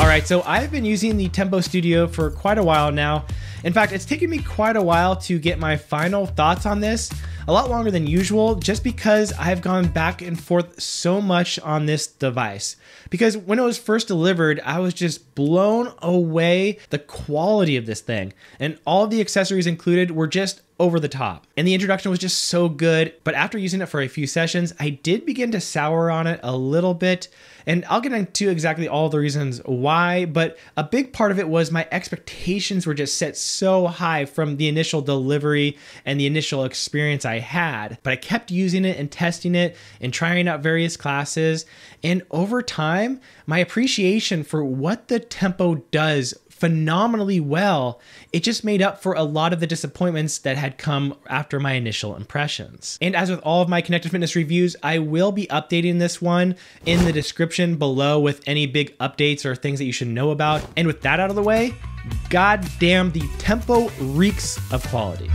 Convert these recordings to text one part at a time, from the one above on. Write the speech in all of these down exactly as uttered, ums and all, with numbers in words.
All right, so I've been using the Tempo Studio for quite a while now. In fact, it's taken me quite a while to get my final thoughts on this, a lot longer than usual, just because I've gone back and forth so much on this device. Because when it was first delivered, I was just blown away the quality of this thing. And all of the accessories included were just over the top. And the introduction was just so good. But after using it for a few sessions, I did begin to sour on it a little bit. And I'll get into exactly all the reasons why, but a big part of it was my expectations were just set so high from the initial delivery and the initial experience I had. But I kept using it and testing it and trying out various classes. And over time, my appreciation for what the Tempo does phenomenally well, it just made up for a lot of the disappointments that had come after my initial impressions. And as with all of my connected fitness reviews, I will be updating this one in the description below with any big updates or things that you should know about. And with that out of the way, goddamn, the Tempo reeks of quality.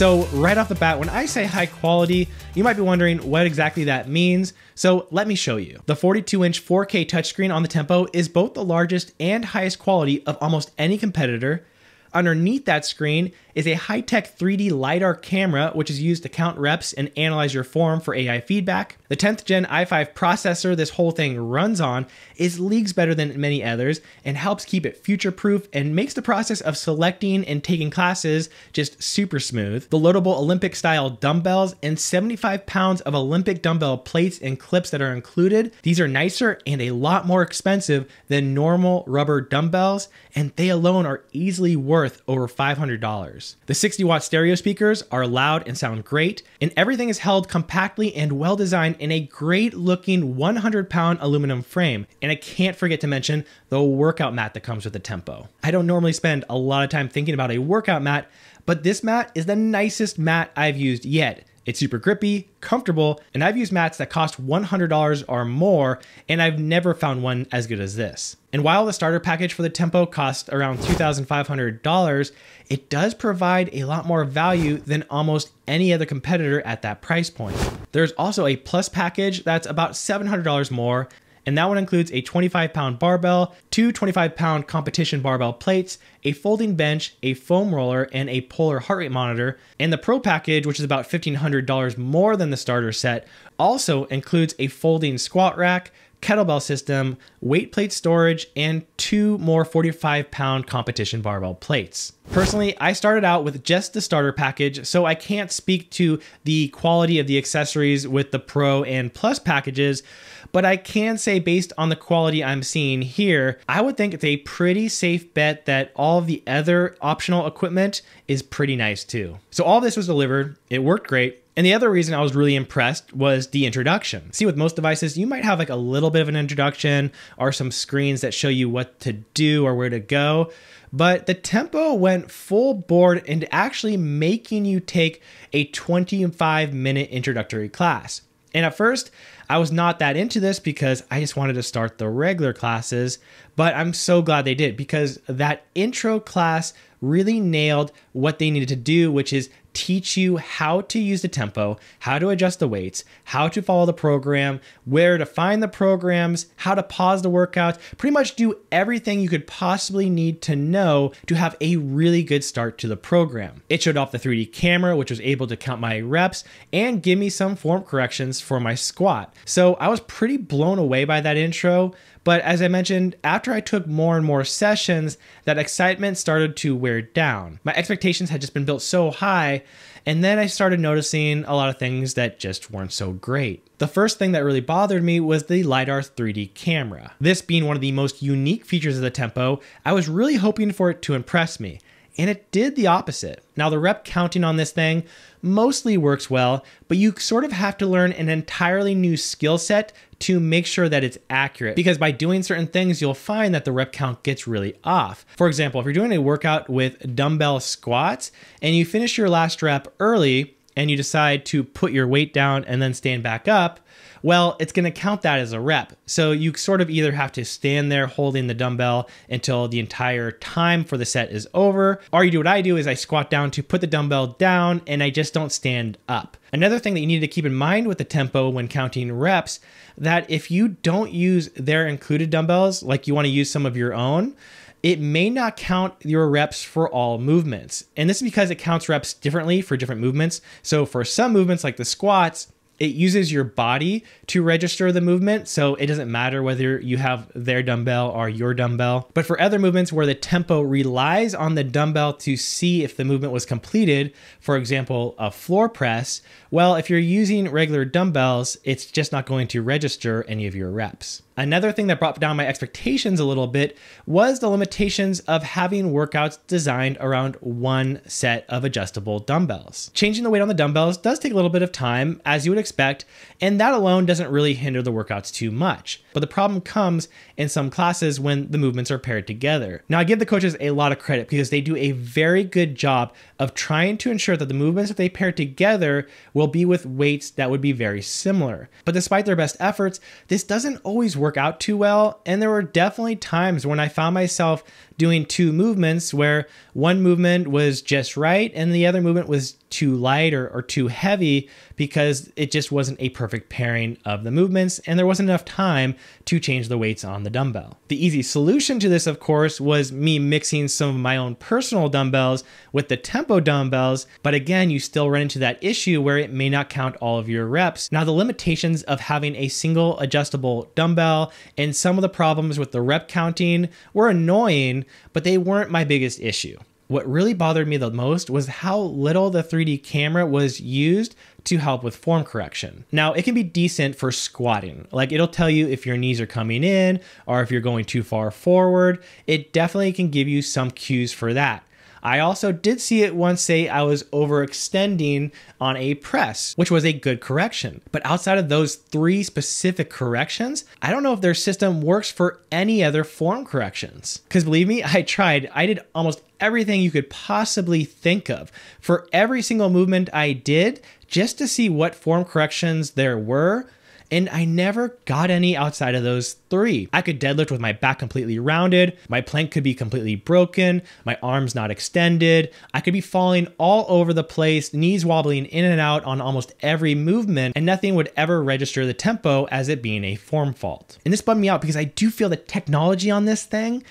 So right off the bat, when I say high quality, you might be wondering what exactly that means. So let me show you. The forty-two inch four K touchscreen on the Tempo is both the largest and highest quality of almost any competitor. Underneath that screen is a high-tech three D LiDAR camera, which is used to count reps and analyze your form for A I feedback. The tenth gen i five processor this whole thing runs on is leagues better than many others and helps keep it future-proof and makes the process of selecting and taking classes just super smooth. The loadable Olympic-style dumbbells and seventy-five pounds of Olympic dumbbell plates and clips that are included. These are nicer and a lot more expensive than normal rubber dumbbells, and they alone are easily worth worth over five hundred dollars. The sixty watt stereo speakers are loud and sound great, and everything is held compactly and well designed in a great looking one hundred pound aluminum frame. And I can't forget to mention the workout mat that comes with the Tempo. I don't normally spend a lot of time thinking about a workout mat, but this mat is the nicest mat I've used yet. It's super grippy, comfortable, and I've used mats that cost one hundred dollars or more, and I've never found one as good as this. And while the starter package for the Tempo costs around two thousand five hundred dollars, it does provide a lot more value than almost any other competitor at that price point. There's also a plus package that's about seven hundred dollars more, and that one includes a twenty-five pound barbell, two twenty-five pound competition barbell plates, a folding bench, a foam roller, and a polar heart rate monitor. And the Pro package, which is about fifteen hundred dollars more than the starter set, also includes a folding squat rack, kettlebell system, weight plate storage, and two more forty-five pound competition barbell plates. Personally, I started out with just the starter package, so I can't speak to the quality of the accessories with the Pro and Plus packages, but I can say based on the quality I'm seeing here, I would think it's a pretty safe bet that all of the other optional equipment is pretty nice too. So all this was delivered, it worked great. And the other reason I was really impressed was the introduction. See, with most devices, you might have like a little bit of an introduction or some screens that show you what to do or where to go. But the Tempo went full board into actually making you take a twenty-five minute introductory class. And at first, I was not that into this because I just wanted to start the regular classes, but I'm so glad they did because that intro class really nailed what they needed to do, which is teach you how to use the Tempo, how to adjust the weights, how to follow the program, where to find the programs, how to pause the workouts, pretty much do everything you could possibly need to know to have a really good start to the program. It showed off the three D camera, which was able to count my reps and give me some form corrections for my squat. So I was pretty blown away by that intro. But as I mentioned, after I took more and more sessions, that excitement started to wear down. My expectations had just been built so high, and then I started noticing a lot of things that just weren't so great. The first thing that really bothered me was the LiDAR three D camera. This being one of the most unique features of the Tempo, I was really hoping for it to impress me. And it did the opposite. Now the rep counting on this thing mostly works well, but you sort of have to learn an entirely new skill set to make sure that it's accurate, because by doing certain things, you'll find that the rep count gets really off. For example, if you're doing a workout with dumbbell squats and you finish your last rep early, and you decide to put your weight down and then stand back up, well, it's going to count that as a rep. So you sort of either have to stand there holding the dumbbell until the entire time for the set is over, or you do what I do is I squat down to put the dumbbell down and I just don't stand up. Another thing that you need to keep in mind with the tempo when counting reps, that if you don't use their included dumbbells, like you want to use some of your own, it may not count your reps for all movements. And this is because it counts reps differently for different movements. So for some movements like the squats, it uses your body to register the movement, so it doesn't matter whether you have their dumbbell or your dumbbell. But for other movements where the tempo relies on the dumbbell to see if the movement was completed, for example, a floor press, well, if you're using regular dumbbells, it's just not going to register any of your reps. Another thing that brought down my expectations a little bit was the limitations of having workouts designed around one set of adjustable dumbbells. Changing the weight on the dumbbells does take a little bit of time, as you would expect, and that alone doesn't really hinder the workouts too much. But the problem comes in some classes when the movements are paired together. Now, I give the coaches a lot of credit because they do a very good job of trying to ensure that the movements that they pair together will be with weights that would be very similar. But despite their best efforts, this doesn't always work out too well, and there were definitely times when I found myself doing two movements where one movement was just right and the other movement was too light or, or too heavy, because it just wasn't a perfect pairing of the movements and there wasn't enough time to change the weights on the dumbbell. The easy solution to this, of course, was me mixing some of my own personal dumbbells with the tempo dumbbells, but again, you still run into that issue where it may not count all of your reps. Now, the limitations of having a single adjustable dumbbell and some of the problems with the rep counting were annoying, but they weren't my biggest issue. What really bothered me the most was how little the three D camera was used to help with form correction. Now, it can be decent for squatting. Like, it'll tell you if your knees are coming in or if you're going too far forward. It definitely can give you some cues for that. I also did see it once say I was overextending on a press, which was a good correction. But outside of those three specific corrections, I don't know if their system works for any other form corrections. Because believe me, I tried. I did almost everything you could possibly think of for every single movement I did, just to see what form corrections there were. And I never got any outside of those three. I could deadlift with my back completely rounded, my plank could be completely broken, my arms not extended, I could be falling all over the place, knees wobbling in and out on almost every movement, and nothing would ever register the tempo as it being a form fault. And this bummed me out because I do feel the technology on this thing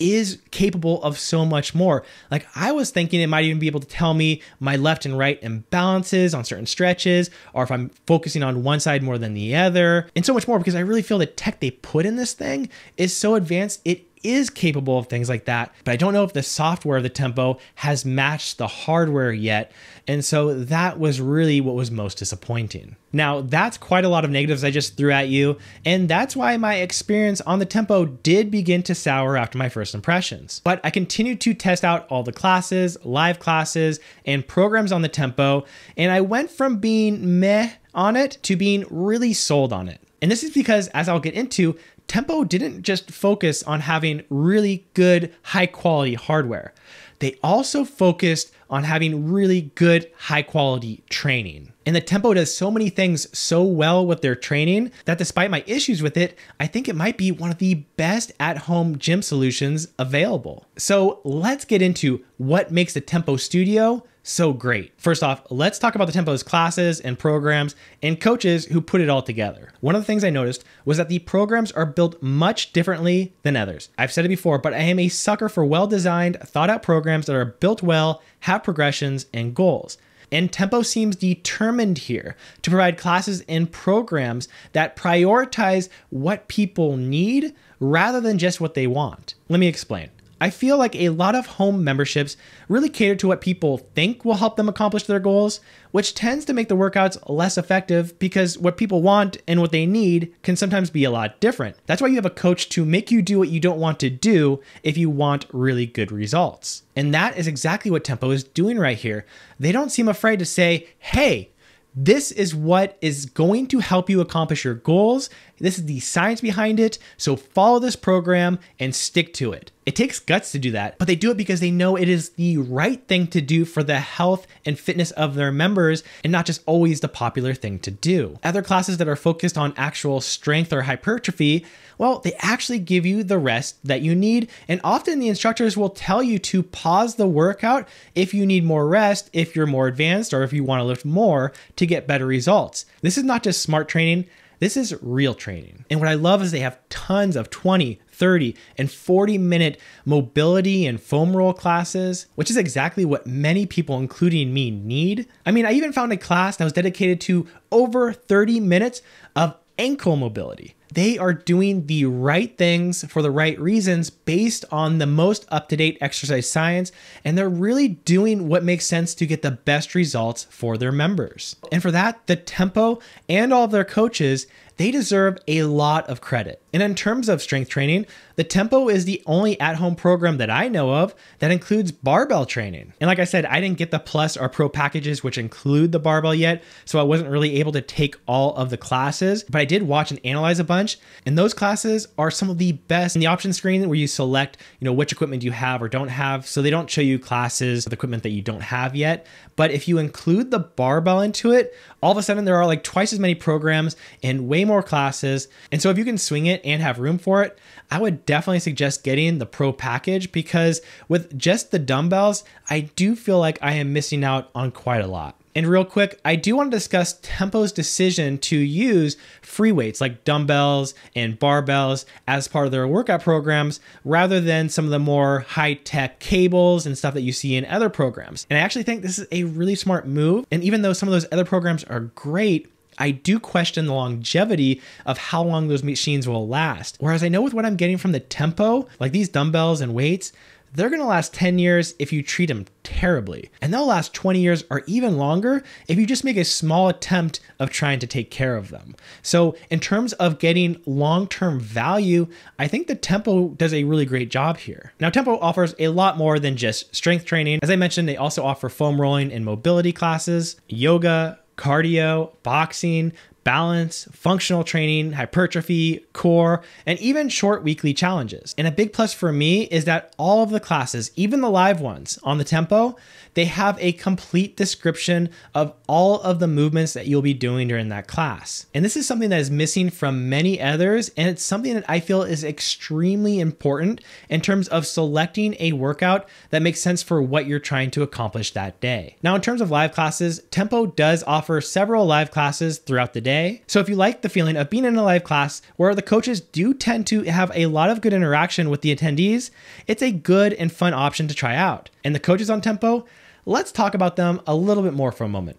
is capable of so much more. Like, I was thinking it might even be able to tell me my left and right imbalances on certain stretches, or if I'm focusing on one side more than the other, and so much more, because I really feel the tech they put in this thing is so advanced, it is capable of things like that. But I don't know if the software of the tempo has matched the hardware yet. And so that was really what was most disappointing. Now, that's quite a lot of negatives I just threw at you. And that's why my experience on the tempo did begin to sour after my first impressions. But I continued to test out all the classes, live classes, and programs on the tempo. And I went from being meh on it to being really sold on it. And this is because, as I'll get into, Tempo didn't just focus on having really good, high quality hardware. They also focused on having really good, high quality training. And the Tempo does so many things so well with their training that despite my issues with it, I think it might be one of the best at-home gym solutions available. So let's get into what makes the Tempo Studio so great. First off, let's talk about the Tempo's classes and programs and coaches who put it all together. One of the things I noticed was that the programs are built much differently than others. I've said it before, but I am a sucker for well-designed, thought-out programs that are built well, have progressions and goals. And Tempo seems determined here to provide classes and programs that prioritize what people need rather than just what they want. Let me explain. I feel like a lot of home memberships really cater to what people think will help them accomplish their goals, which tends to make the workouts less effective because what people want and what they need can sometimes be a lot different. That's why you have a coach to make you do what you don't want to do if you want really good results. And that is exactly what Tempo is doing right here. They don't seem afraid to say, hey, this is what is going to help you accomplish your goals. This is the science behind it. So follow this program and stick to it. It takes guts to do that, but they do it because they know it is the right thing to do for the health and fitness of their members and not just always the popular thing to do. Other classes that are focused on actual strength or hypertrophy, well, they actually give you the rest that you need. And often the instructors will tell you to pause the workout if you need more rest, if you're more advanced, or if you want to lift more to get better results. This is not just smart training. This is real training. And what I love is they have tons of twenty, thirty, and forty minute mobility and foam roll classes, which is exactly what many people, including me, need. I mean, I even found a class that was dedicated to over thirty minutes of ankle mobility. They are doing the right things for the right reasons based on the most up-to-date exercise science, and they're really doing what makes sense to get the best results for their members. And for that, the Tempo and all of their coaches, they deserve a lot of credit. And in terms of strength training, the Tempo is the only at-home program that I know of that includes barbell training. And like I said, I didn't get the Plus or Pro packages, which include the barbell yet, so I wasn't really able to take all of the classes, but I did watch and analyze a bunch, and those classes are some of the best. In the option screen where you select, you know, which equipment you have or don't have, so they don't show you classes with equipment that you don't have yet, but if you include the barbell into it, all of a sudden there are like twice as many programs and way more classes. And so if you can swing it and have room for it, I would definitely suggest getting the Pro package, because with just the dumbbells, I do feel like I am missing out on quite a lot. And real quick, I do want to discuss Tempo's decision to use free weights like dumbbells and barbells as part of their workout programs, rather than some of the more high-tech cables and stuff that you see in other programs. And I actually think this is a really smart move. And even though some of those other programs are great, I do question the longevity of how long those machines will last. Whereas I know with what I'm getting from the Tempo, like these dumbbells and weights, they're gonna last ten years if you treat them terribly. And they'll last twenty years or even longer if you just make a small attempt of trying to take care of them. So in terms of getting long-term value, I think the Tempo does a really great job here. Now, Tempo offers a lot more than just strength training. As I mentioned, they also offer foam rolling and mobility classes, yoga, cardio, boxing, balance, functional training, hypertrophy, core, and even short weekly challenges. And a big plus for me is that all of the classes, even the live ones on the Tempo, they have a complete description of all of the movements that you'll be doing during that class. And this is something that is missing from many others, and it's something that I feel is extremely important in terms of selecting a workout that makes sense for what you're trying to accomplish that day. Now, in terms of live classes, Tempo does offer several live classes throughout the day. So if you like the feeling of being in a live class where the coaches do tend to have a lot of good interaction with the attendees, it's a good and fun option to try out. And the coaches on Tempo, let's talk about them a little bit more for a moment.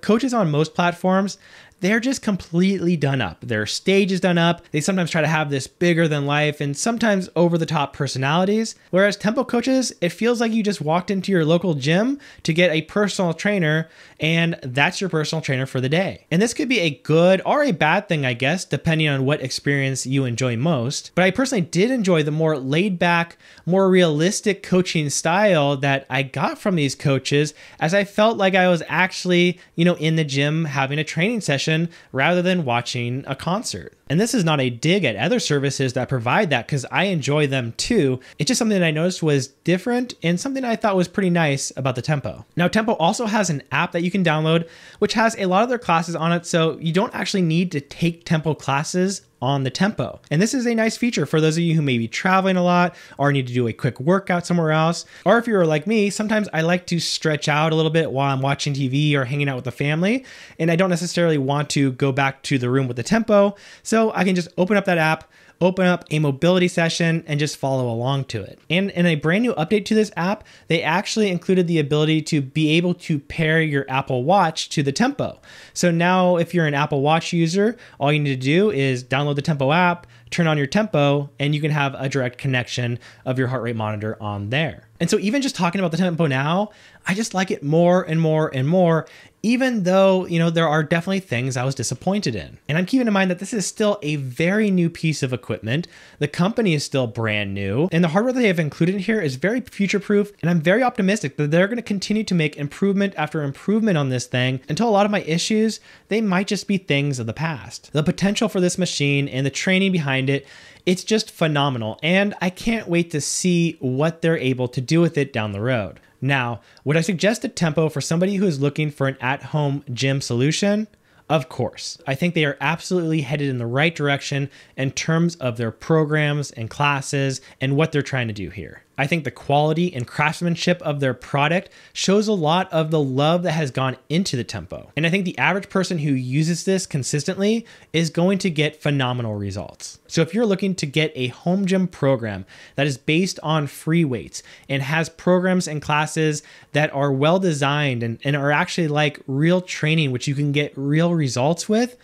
Coaches on most platforms, they're just completely done up. Their stage is done up. They sometimes try to have this bigger than life and sometimes over the top personalities. Whereas Tempo coaches, it feels like you just walked into your local gym to get a personal trainer, and that's your personal trainer for the day. And this could be a good or a bad thing, I guess, depending on what experience you enjoy most. But I personally did enjoy the more laid back, more realistic coaching style that I got from these coaches, as I felt like I was actually, you know, in the gym having a training session rather than watching a concert. And this is not a dig at other services that provide that, because I enjoy them too. It's just something that I noticed was different and something I thought was pretty nice about the Tempo. Now, Tempo also has an app that you can download, which has a lot of their classes on it, so you don't actually need to take Tempo classes on the Tempo. And this is a nice feature for those of you who may be traveling a lot or need to do a quick workout somewhere else. Or if you're like me, sometimes I like to stretch out a little bit while I'm watching T V or hanging out with the family, and I don't necessarily want to go back to the room with the Tempo. So I can just open up that app, open up a mobility session, and just follow along to it. And in a brand new update to this app, they actually included the ability to be able to pair your Apple Watch to the Tempo. So now if you're an Apple Watch user, all you need to do is download the Tempo app, turn on your Tempo, and you can have a direct connection of your heart rate monitor on there. And so even just talking about the Tempo now, I just like it more and more and more, even though, you know, there are definitely things I was disappointed in. And I'm keeping in mind that this is still a very new piece of equipment. The company is still brand new, and the hardware that they have included here is very future-proof, and I'm very optimistic that they're gonna continue to make improvement after improvement on this thing until a lot of my issues, they might just be things of the past. The potential for this machine and the training behind it, It's just phenomenal, and I can't wait to see what they're able to do with it down the road. Now, would I suggest the Tempo for somebody who is looking for an at-home gym solution? Of course. I think they are absolutely headed in the right direction in terms of their programs and classes and what they're trying to do here. I think the quality and craftsmanship of their product shows a lot of the love that has gone into the Tempo. And I think the average person who uses this consistently is going to get phenomenal results. So if you're looking to get a home gym program that is based on free weights and has programs and classes that are well designed and, and are actually like real training, which you can get real results with,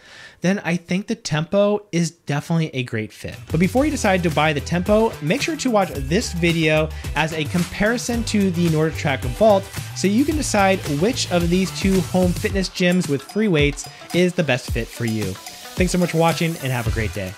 then I think the Tempo is definitely a great fit. But before you decide to buy the Tempo, make sure to watch this video as a comparison to the NordicTrack Vault so you can decide which of these two home fitness gyms with free weights is the best fit for you. Thanks so much for watching and have a great day.